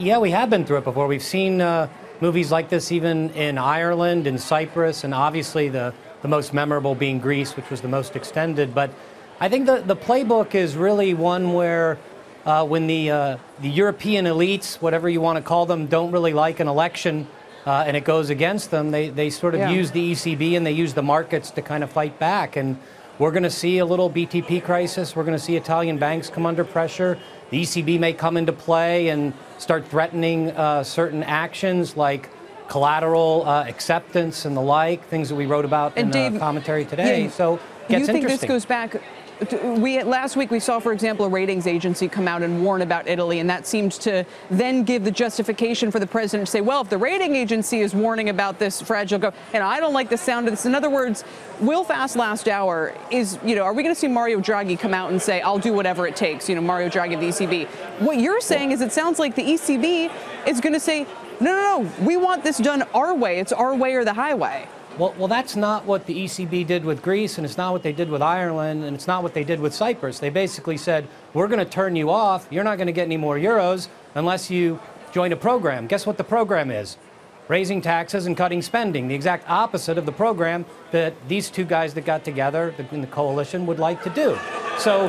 Yeah, we have been through it before. We've seen movies like this even in Ireland, in Cyprus, and obviously the most memorable being Greece, which was the most extended. But I think the playbook is really one where when the European elites, whatever you want to call them, don't really like an election and it goes against them, they sort of use the ECB and they use the markets to kind of fight back. And we're going to see a little BTP crisis. We're going to see Italian banks come under pressure. The ECB may come into play and start threatening certain actions like collateral acceptance and the like, things that we wrote about in the commentary today. So it gets interesting. You think this goes back? Last week we saw, for example, a ratings agency come out and warn about Italy, and that seemed to then give the justification for the president to say, well, if the rating agency is warning about this fragile government, and I don't like the sound of this. In other words, will fast last hour is, you know, are we going to see Mario Draghi come out and say, I'll do whatever it takes, you know, Mario Draghi of the ECB? What you're saying is it sounds like the ECB is going to say, no, we want this done our way. It's our way or the highway. Well, that's not what the ECB did with Greece, and it's not what they did with Ireland, and it's not what they did with Cyprus. They basically said, we're going to turn you off. You're not going to get any more euros unless you join a program. Guess what the program is? Raising taxes and cutting spending, the exact opposite of the program that these two guys that got together in the coalition would like to do. So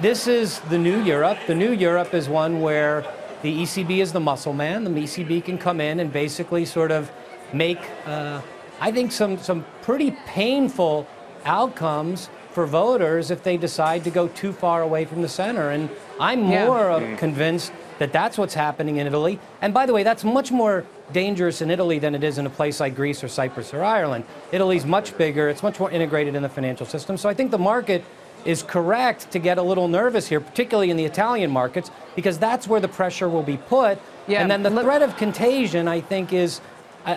this is the new Europe. The new Europe is one where the ECB is the muscle man. The ECB can come in and basically sort of make... I think some pretty painful outcomes for voters if they decide to go too far away from the center. And I'm more convinced that that's what's happening in Italy. And by the way, that's much more dangerous in Italy than it is in a place like Greece or Cyprus or Ireland. Italy's much bigger. It's much more integrated in the financial system. So I think the market is correct to get a little nervous here, particularly in the Italian markets, because that's where the pressure will be put. Yeah. And then the threat of contagion, I think, is...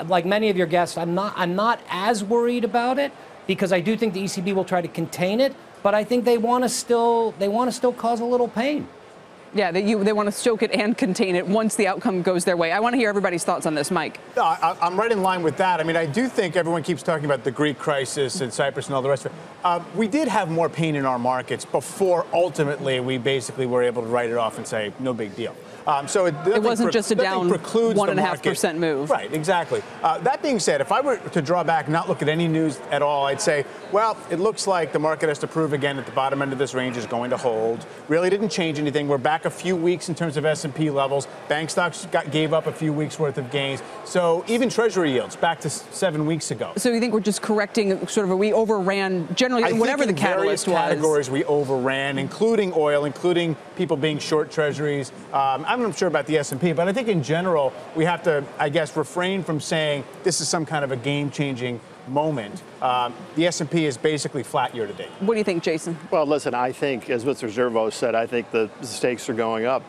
like many of your guests, I'm not as worried about it because I do think the ECB will try to contain it, but I think they want to still cause a little pain. Yeah, they want to stoke it and contain it once the outcome goes their way. I want to hear everybody's thoughts on this, Mike. I'm right in line with that. I mean, I do think everyone keeps talking about the Greek crisis and Cyprus and all the rest of it. We did have more pain in our markets before ultimately we basically were able to write it off and say, no big deal. So it wasn't just a down 1.5% move. Right, exactly. That being said, if I were to draw back, not look at any news at all, I'd say, well, it looks like the market has to prove again that the bottom end of this range is going to hold. Really didn't change anything. We're back a few weeks in terms of S&P levels. Bank stocks gave up a few weeks' worth of gains. So even Treasury yields back to 7 weeks ago. So you think we're just correcting sort of we overran generally whatever the catalyst was? I think in various categories we overran, including oil, including people being short Treasuries. I'm not sure about the S&P, but I think in general we have to, I guess, refrain from saying this is some kind of a game-changing moment. The S&P is basically flat year to date. What do you think, Jason? Well, listen, I think, as Mr. Zervos said, I think the stakes are going up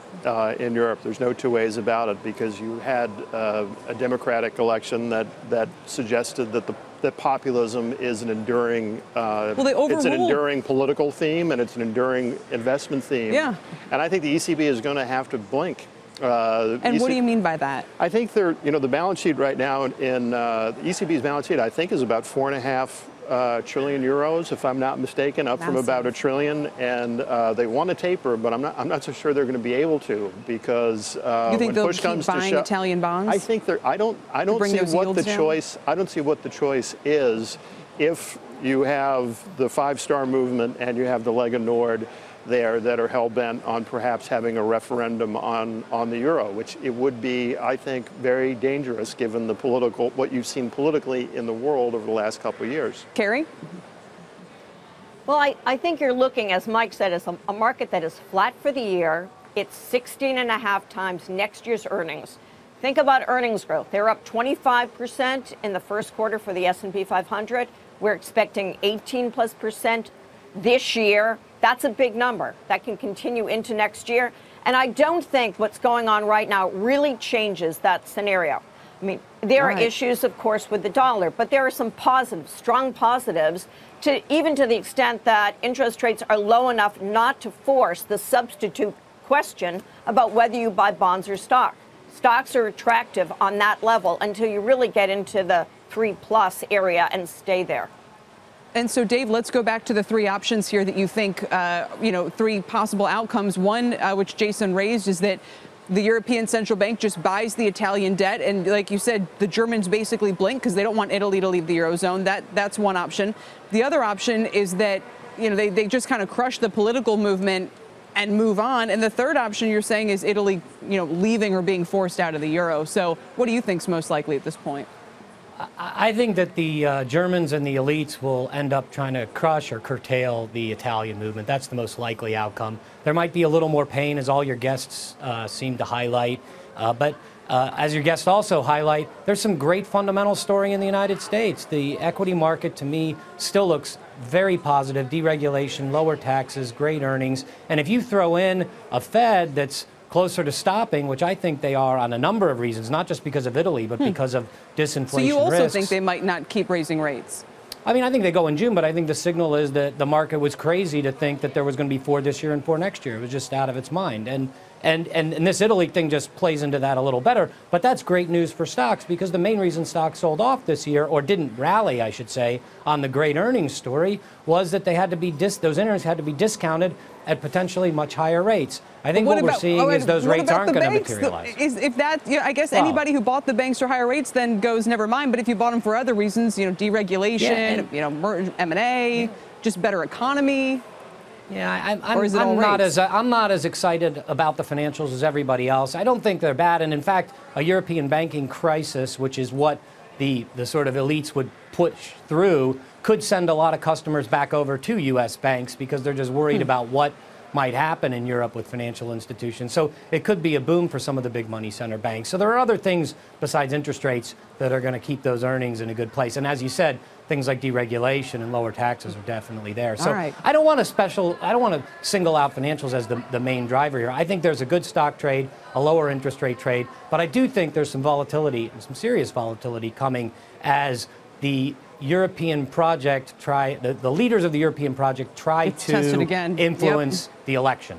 in Europe. There's no two ways about it because you had a democratic election that suggested that populism is an enduring, it's an enduring political theme and it's an enduring investment theme. Yeah. And I think the ECB is going to have to blink. And what do you mean by that? I think the balance sheet right now in the ECB's balance sheet, I think, is about 4.5 trillion euros, if I'm not mistaken, up from about a trillion. And they want to taper, but I'm not so sure they're going to be able to because you think when push comes to shove, Italian bonds? I think they're. I don't see what the choice. I don't see what the choice is if you have the Five Star Movement and you have the Lega Nord there that are hell-bent on perhaps having a referendum on the euro, which it would be, I think, very dangerous given the political, what you've seen politically in the world over the last couple of years. Kari? Well, I think you're looking, as Mike said, as a market that is flat for the year. It's 16.5 times next year's earnings. Think about earnings growth. They're up 25% in the first quarter for the S&P 500. We're expecting 18+% this year. That's a big number that can continue into next year. And I don't think what's going on right now really changes that scenario. I mean, there are issues, of course, with the dollar, but there are some positives, strong positives, even to the extent that interest rates are low enough not to force the substitute question about whether you buy bonds or stock. Stocks are attractive on that level until you really get into the 3+ area and stay there. And so, Dave, let's go back to the three options here that you think, three possible outcomes. One, which Jason raised, is that the European Central Bank just buys the Italian debt. And like you said, the Germans basically blink because they don't want Italy to leave the Eurozone. That's one option. The other option is that, you know, they just kind of crush the political movement and move on. And the third option you're saying is Italy, you know, leaving or being forced out of the euro. So what do you think's most likely at this point? I think that the Germans and the elites will end up trying to crush or curtail the Italian movement. That's the most likely outcome. There might be a little more pain, as all your guests seem to highlight. But as your guests also highlight, there's some great fundamental story in the United States. The equity market, to me, still looks very positive. Deregulation, lower taxes, great earnings. And if you throw in a Fed that's closer to stopping, which I think they are on a number of reasons, not just because of Italy, but because of disinflation risks. So you also think they might not keep raising rates? I mean, I think they go in June, but I think the signal is that the market was crazy to think that there was going to be 4 this year and 4 next year. It was just out of its mind. And this Italy thing just plays into that a little better. But that's great news for stocks, because the main reason stocks sold off this year, or didn't rally, I should say, on the great earnings story, was that they had to be those earnings had to be discounted at potentially much higher rates. I think what we're seeing is those rates aren't going to materialize. If that, you know, I guess anybody who bought the banks for higher rates then goes, never mind. But if you bought them for other reasons, you know, deregulation, you know, M&A, just better economy. Yeah, I'm not as excited about the financials as everybody else. I don't think they're bad. And in fact, a European banking crisis, which is what the sort of elites would push through, could send a lot of customers back over to U.S. banks because they're just worried about what might happen in Europe with financial institutions. So it could be a boom for some of the big money center banks. So there are other things besides interest rates that are going to keep those earnings in a good place. And as you said, things like deregulation and lower taxes are definitely there. So I don't want to single out financials as the main driver here. I think there's a good stock trade, a lower interest rate trade, but I do think there's some volatility, some serious volatility coming as the European project the leaders of the European project try to influence the election.